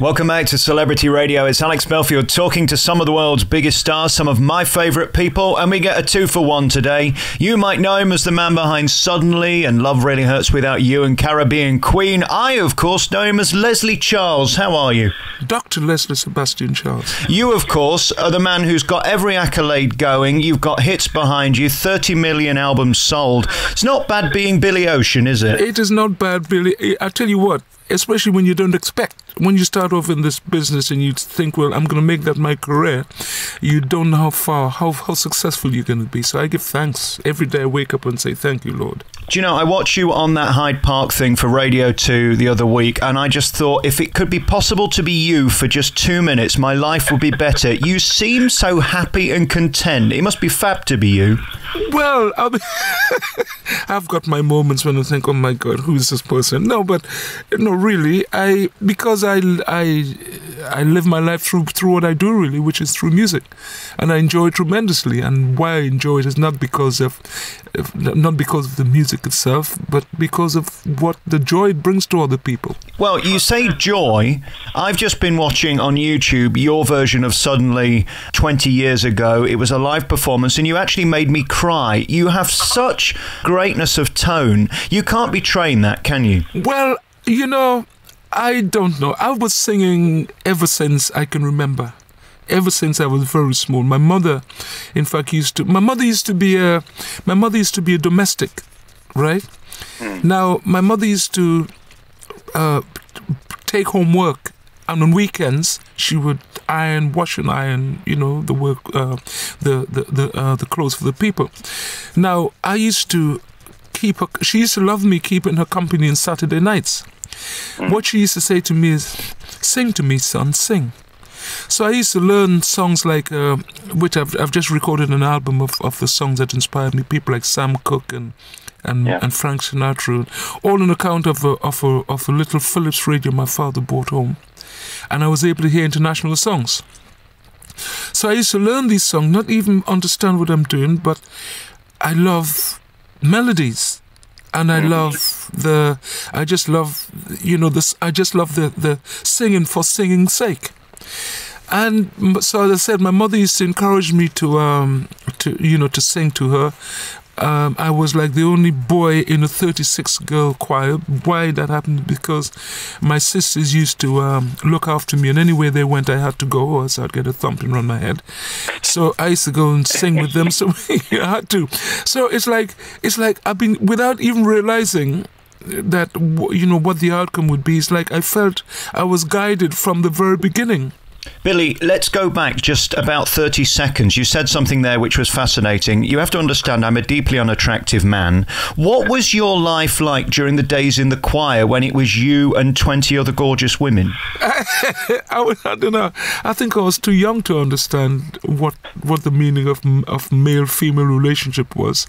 Welcome back to Celebrity Radio. It's Alex Belfield talking to some of the world's biggest stars, some of my favourite people, and we get a 2-for-1 today. You might know him as the man behind Suddenly and Love Really Hurts Without You and Caribbean Queen. I, of course, know him as Leslie Charles. How are you? Dr. Leslie Sebastian Charles. You, of course, are the man who's got every accolade going. You've got hits behind you, 30 million albums sold. It's not bad being Billy Ocean, is it? It is not bad, Billy. I tell you what, especially when you don't expect. When you start off in this business and you think, well, I'm going to make that my career, you don't know how far, how successful you're going to be. So I give thanks. Every day I wake up and say, thank you, Lord. Do you know, I watched you on that Hyde Park thing for Radio 2 the other week, and I just thought, if it could be possible to be you for just 2 minutes, my life would be better. You seem so happy and content. It must be fab to be you. Well, I mean, I've got my moments when I think, oh, my God, who is this person? No, but, no, really, because I live my life through what I do, really, which is through music, and I enjoy it tremendously. And why I enjoy it is not because of the music itself, but because of what the joy it brings to other people. Well, you say joy. I've just been watching on YouTube your version of Suddenly 20 years ago. It was a live performance, and you actually made me cry. You have such greatness of tone. You can't be trained that, can you? Well, you know, I don't know. I was singing ever since I can remember, ever since I was very small. My mother, in fact, my mother used to be a domestic, right? Now, my mother used to take home work, and on weekends she would iron, wash and iron, you know, the work, the clothes for the people. Now, I used to keep her. She used to love me keeping her company on Saturday nights. What she used to say to me is, sing to me, son, sing. So I used to learn songs like, which I've just recorded an album of the songs that inspired me, people like Sam Cooke and Frank Sinatra, all on account of a little Philips radio my father brought home. And I was able to hear international songs. So I used to learn these songs, not even understand what I'm doing, but I love melodies. And I love I just love the singing for singing's sake. And so, as I said, my mother used to encourage me to sing to her. I was like the only boy in a 36-girl choir. Why that happened? Because my sisters used to look after me, and anywhere they went, I had to go, or else I'd get a thumping on my head. So I used to go and sing with them. So I had to. So it's like I've been, without even realizing that, you know, what the outcome would be. It's like I felt I was guided from the very beginning. Billy, let's go back just about 30 seconds. You said something there which was fascinating. You have to understand, I'm a deeply unattractive man. What was your life like during the days in the choir when it was you and 20 other gorgeous women? I don't know. I think I was too young to understand what the meaning of male-female relationship was.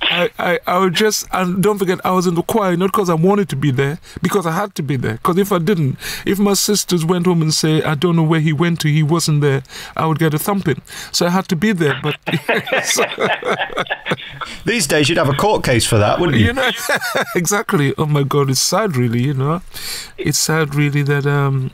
I would just, and don't forget, I was in the choir not because I wanted to be there, because I had to be there. Because if I didn't, if my sisters went home and say, I don't know where he went to, he wasn't there, I would get a thumping. So I had to be there. But so these days you'd have a court case for that, wouldn't you? You know, exactly. Oh my God, it's sad, really. You know, it's sad, really, that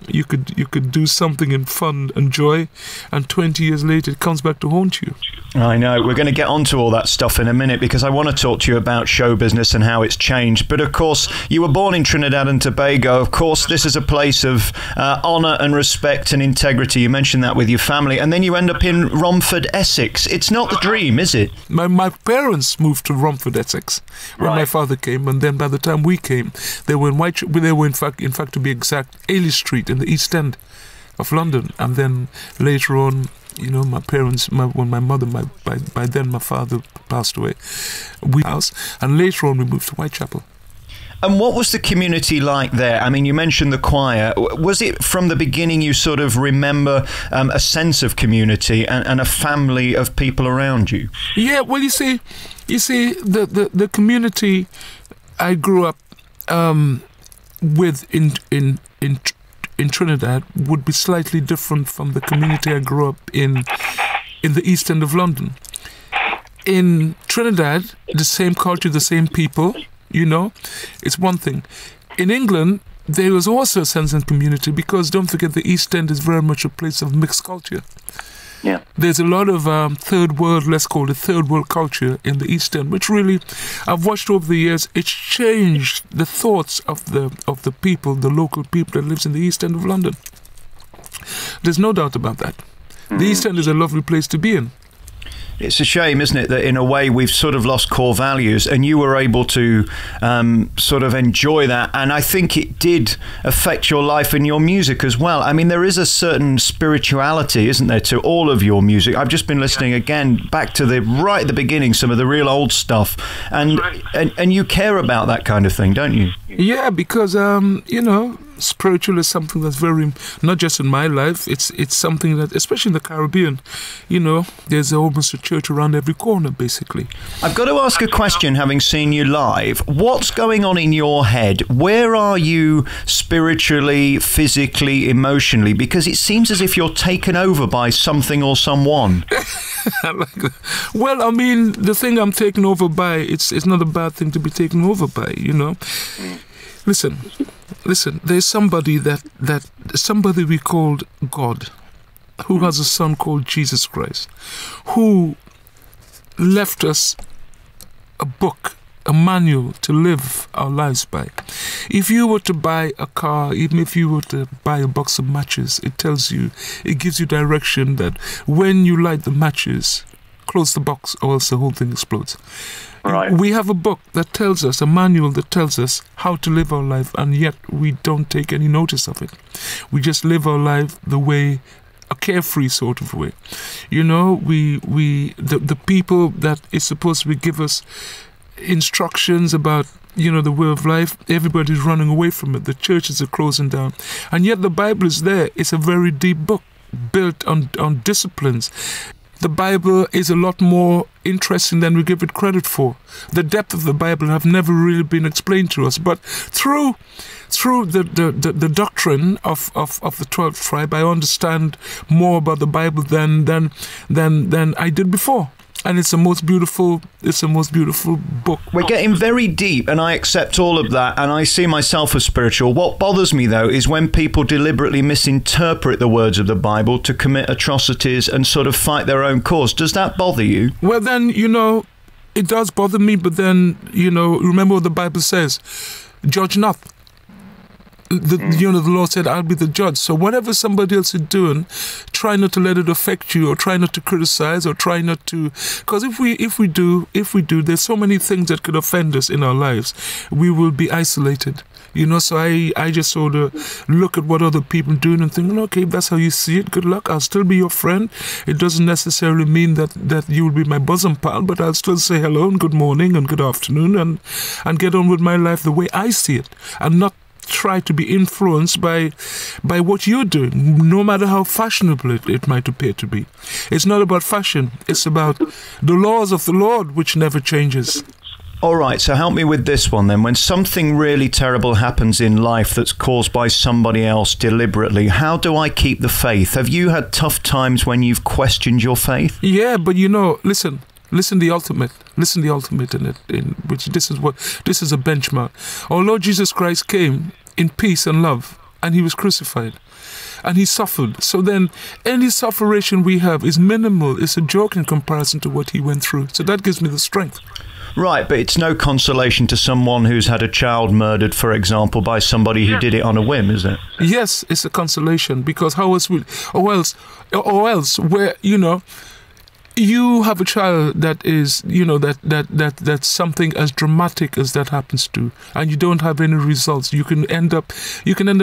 you could do something in fun and joy, and 20 years later it comes back to haunt you. I know. We're going to get onto all that stuff in a minute, because I want to talk to you about show business and how it's changed. But of course, you were born in Trinidad and Tobago. Of course, this is a place of honour and respect and integrity. You mentioned that with your family, and then you end up in Romford, Essex. It's not the dream, is it? My parents moved to Romford, Essex, when my father came, and then by the time we came, they were in Whitechapel. They were in fact, to be exact, Ailey Street in the East End of London, and then later on, you know, my parents, by then my father passed away. We house, and later on we moved to Whitechapel. And what was the community like there? I mean, you mentioned the choir. Was it from the beginning you sort of remember a sense of community and a family of people around you? Yeah, well, you see, the community I grew up with in Trinidad would be slightly different from the community I grew up in the East End of London. In Trinidad, the same culture, the same people. You know, it's one thing. In England, there was also a sense of community, because don't forget the East End is very much a place of mixed culture. Yeah. There's a lot of third world, let's call it third world culture in the East End, which really, I've watched over the years, it's changed the thoughts of the people, the local people that lives in the East End of London. There's no doubt about that. Mm-hmm. The East End is a lovely place to be in. It's a shame, isn't it, that in a way we've sort of lost core values, and you were able to sort of enjoy that, and I think it did affect your life and your music as well. I mean, there is a certain spirituality, isn't there, to all of your music. I've just been listening again back to the right at the beginning, some of the real old stuff, and you care about that kind of thing, don't you? Yeah, because you know, spiritual is something that's very, not just in my life, it's something that, especially in the Caribbean, you know, there's almost a church around every corner, basically. I've got to ask a question, having seen you live. What's going on in your head? Where are you spiritually, physically, emotionally? Because it seems as if you're taken over by something or someone. I like that. Well, I mean, the thing I'm taken over by, it's not a bad thing to be taken over by, you know. Listen, there's somebody somebody we called God, who has a son called Jesus Christ, who left us a book, a manual to live our lives by. If you were to buy a car, even if you were to buy a box of matches, it tells you, it gives you direction that when you light the matches, close the box or else the whole thing explodes. Right. We have a book that tells us, a manual that tells us how to live our life, and yet we don't take any notice of it. We just live our life the way, a carefree sort of way. You know, the people that is supposed to give us instructions about, you know, the way of life, everybody's running away from it. The churches are closing down. And yet the Bible is there. It's a very deep book built on disciplines. The Bible is a lot more interesting than we give it credit for. The depth of the Bible have never really been explained to us. But through the doctrine of the 12th tribe, I understand more about the Bible than I did before. And it's the most beautiful book. We're getting very deep, and I accept all of that, and I see myself as spiritual. What bothers me, though, is when people deliberately misinterpret the words of the Bible to commit atrocities and sort of fight their own cause. Does that bother you? Well, then, you know, it does bother me, but then, you know, remember what the Bible says. Judge not. You know, the Lord said, I'll be the judge. So whatever somebody else is doing, try not to let it affect you, or try not to criticize, or try not to... Because if we do, there's so many things that could offend us in our lives. We will be isolated. You know, so I just sort of look at what other people are doing and think, okay, if that's how you see it, good luck. I'll still be your friend. It doesn't necessarily mean that you'll be my bosom pal, but I'll still say hello and good morning and good afternoon and get on with my life the way I see it, and not try to be influenced by what you're doing, no matter how fashionable it might appear to be. It's not about fashion. It's about the laws of the Lord, which never changes. All right, so help me with this one then. When something really terrible happens in life that's caused by somebody else deliberately, how do I keep the faith? Have you had tough times when you've questioned your faith? Yeah, but you know, listen the ultimate in which this is a benchmark. Our Lord Jesus Christ came in peace and love, and he was crucified, and he suffered. So then any suffering we have is minimal. It's a joke in comparison to what he went through. So that gives me the strength. Right, but it's no consolation to someone who's had a child murdered, for example, by somebody who did it on a whim, is it? Yes, it's a consolation, because how else would, or else where, you know, you have a child that is, you know, that's something as dramatic as that happens to, and you don't have any results. You can end up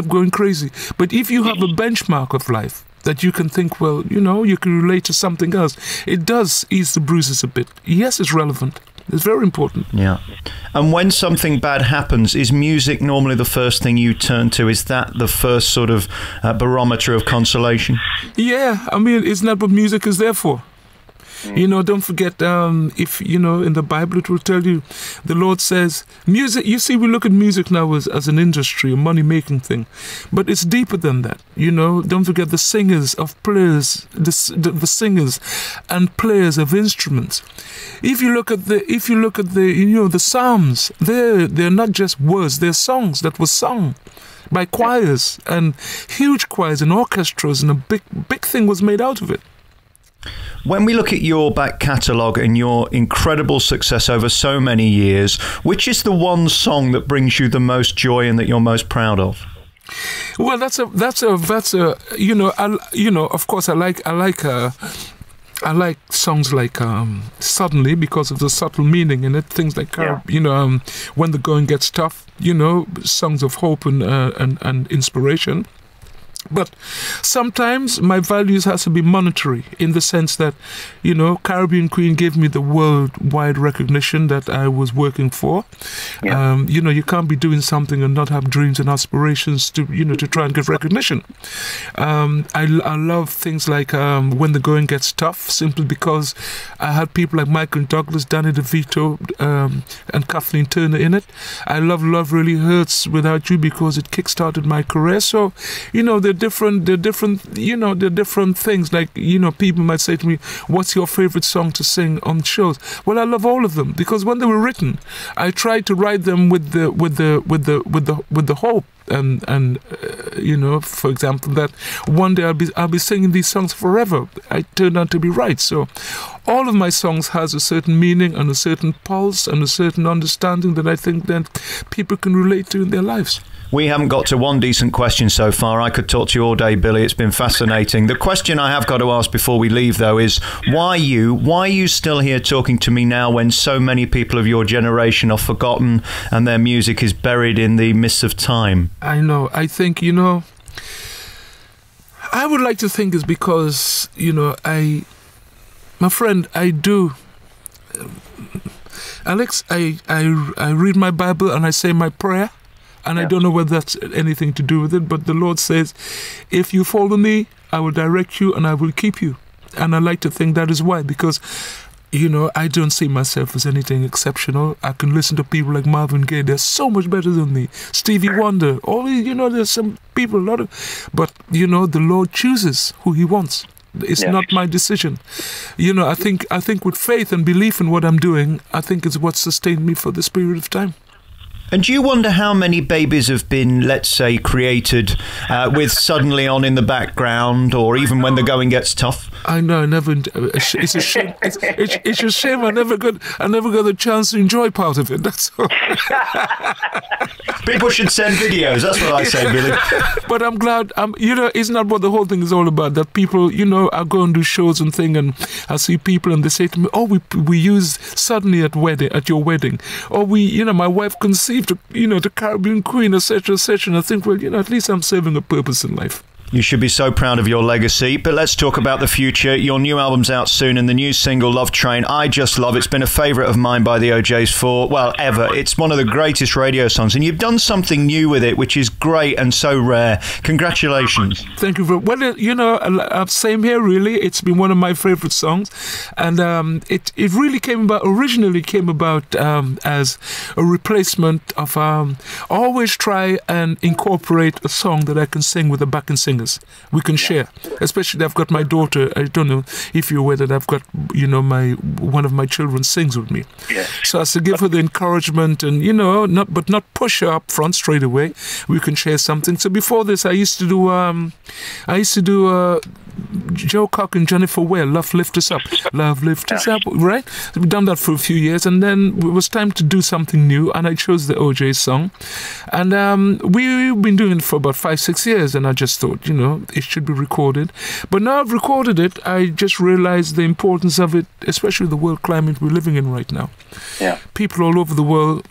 going crazy. But if you have a benchmark of life that you can think, well, you know, you can relate to something else, it does ease the bruises a bit. Yes, it's relevant. It's very important. Yeah. And when something bad happens, is music normally the first thing you turn to? Is that the first sort of barometer of consolation? Yeah. I mean, isn't that what music is there for? You know, don't forget, if you know, in the Bible it will tell you, the Lord says, music, you see, we look at music now as an industry, a money-making thing, but it's deeper than that, you know. Don't forget the singers of players, the singers and players of instruments. If you look at the Psalms, they're not just words, they're songs that were sung. by choirs and huge choirs and orchestras, and a big thing was made out of it. When we look at your back catalogue and your incredible success over so many years, which is the one song that brings you the most joy and that you're most proud of? Well, that's a of course I like songs like Suddenly, because of the subtle meaning in it. Things like When the Going Gets Tough, songs of hope and inspiration. But sometimes my values has to be monetary, in the sense that, Caribbean Queen gave me the worldwide recognition that I was working for. Yeah. You can't be doing something and not have dreams and aspirations to try and get recognition. I love things like When the Going Gets Tough, simply because I had people like Michael Douglas, Danny DeVito, and Kathleen Turner in it. I love Love Really Hurts Without You, because it kickstarted my career. So, they're different things. Like, people might say to me, what's your favorite song to sing on shows? Well, I love all of them, because when they were written, I tried to write them with the hope and for example, that one day I'll be singing these songs forever. I turned out to be right. So all of my songs has a certain meaning and a certain pulse and a certain understanding that I think that people can relate to in their lives. We haven't got to one decent question so far. I could talk to you all day, Billy. It's been fascinating. The question I have got to ask before we leave, though, is why are you still here talking to me now, when so many people of your generation are forgotten and their music is buried in the mists of time? I know. I think, I would like to think it's because, Alex, I read my Bible and I say my prayer. And I don't know whether that's anything to do with it, but the Lord says, if you follow me, I will direct you and I will keep you. And I like to think that is why, because, I don't see myself as anything exceptional. I can listen to people like Marvin Gaye. They're so much better than me. Stevie Wonder. There's some people, but, the Lord chooses who he wants. It's not my decision. I think with faith and belief in what I'm doing, I think it's what sustained me for this period of time. And do you wonder how many babies have been, let's say, created with Suddenly on in the background, or even When the Going Gets Tough? I know, never. It's a shame. It's a shame. I never got the chance to enjoy part of it. That's all. People should send videos. That's what I say, Billy. But I'm glad. Isn't that what the whole thing is all about? That people, I go and do shows and thing, and I see people, and they say to me, "Oh, we use Suddenly at your wedding," or my wife can see. To Caribbean Queen, etc., etc. And I think, well, at least I'm serving a purpose in life. You should be so proud of your legacy. But let's talk about the future. Your new album's out soon, and the new single, Love Train, I just love. It's been a favourite of mine by the OJs for, well, ever. It's one of the greatest radio songs, and you've done something new with it, which is great and so rare. Congratulations. Thank you. Same here, really. It's been one of my favourite songs, and it really originally came about as a replacement of, I always try and incorporate a song that I can sing with a backing singer. We can share, especially I've got my daughter. I don't know if you're aware that I've got, one of my children sings with me. Yeah. So as to give her the encouragement and, not push her up front straight away. We can share something. So before this, I used to do, Joe Cocker and Jennifer Ware, Love Lift Us Up. Love Lift Us Up, right? We've done that for a few years, and then it was time to do something new, and I chose the OJ song. And we've been doing it for about 5-6 years, and I just thought, it should be recorded. But now I've recorded it, I just realised the importance of it, especially the world climate we're living in right now. Yeah. People all over the world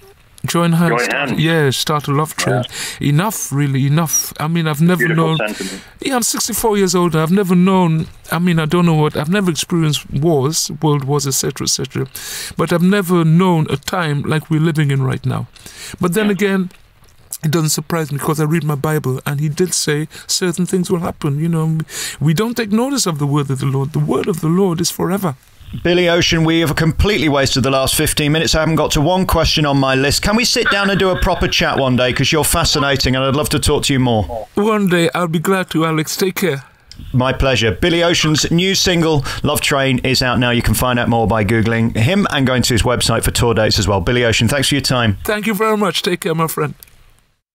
Join hands. Yeah, start a love train. Yeah. Enough, really, enough. I mean, I've never known... Sentiment. Yeah, I'm 64 years old. I've never known... I mean, I don't know what... I've never experienced wars, world wars, etc., etc. But I've never known a time like we're living in right now. But then again... It doesn't surprise me, because I read my Bible, and he did say certain things will happen. We don't take notice of the word of the Lord. The word of the Lord is forever. Billy Ocean, we have completely wasted the last 15 minutes. I haven't got to one question on my list. Can we sit down and do a proper chat one day? Because you're fascinating, and I'd love to talk to you more. One day, I'll be glad to, Alex. Take care. My pleasure. Billy Ocean's new single, Love Train, is out now. You can find out more by Googling him and going to his website for tour dates as well. Billy Ocean, thanks for your time. Thank you very much. Take care, my friend.